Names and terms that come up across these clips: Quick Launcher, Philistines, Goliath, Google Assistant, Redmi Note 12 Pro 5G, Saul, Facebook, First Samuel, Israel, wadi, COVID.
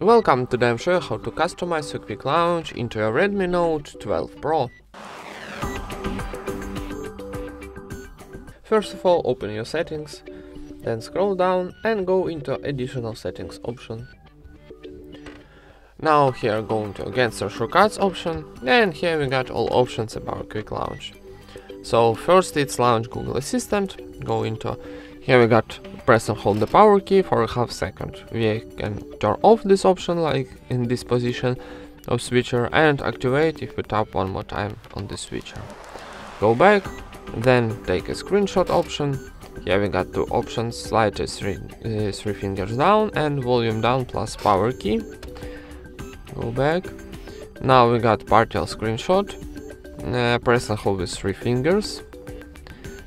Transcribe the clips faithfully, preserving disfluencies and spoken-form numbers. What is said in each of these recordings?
Welcome, today I'm showing you how to customize your Quick Launch into a Redmi Note twelve Pro. First of all, open your settings, then scroll down and go into additional settings option. Now here go into against the shortcuts option, and here we got all options about Quick Launch. So first it's launch Google Assistant, go into here we got press and hold the power key for a half second. We can turn off this option like in this position of switcher and activate if we tap one more time on the switcher. Go back, then take a screenshot option. Here we got two options, slide three, uh, three fingers down and volume down plus power key. Go back. Now we got partial screenshot. Uh, press and hold with three fingers.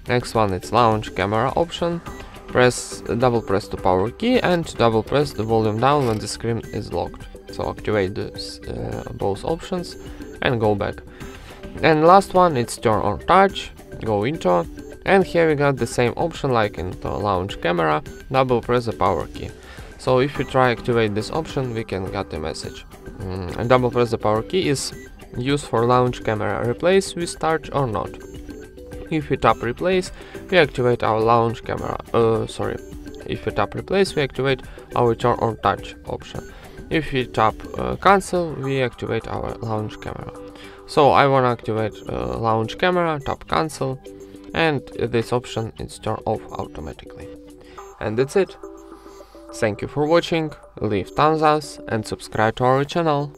Next one it's launch camera option. Press double press the power key and double press the volume down when the screen is locked. So activate this, uh, both options and go back. And last one it's turn on touch. Go into, and here we got the same option like in the launch camera. Double press the power key. So if you try activate this option, we can get a message. Mm, and double press the power key is used for launch camera. Replace with touch or not. If we tap replace, we activate our launch camera, uh, sorry, if we tap replace, we activate our turn on touch option. If we tap uh, cancel, we activate our launch camera. So I want to activate uh, launch camera, tap cancel, and this option is turn off automatically. And that's it. Thank you for watching, leave thumbs up and subscribe to our channel.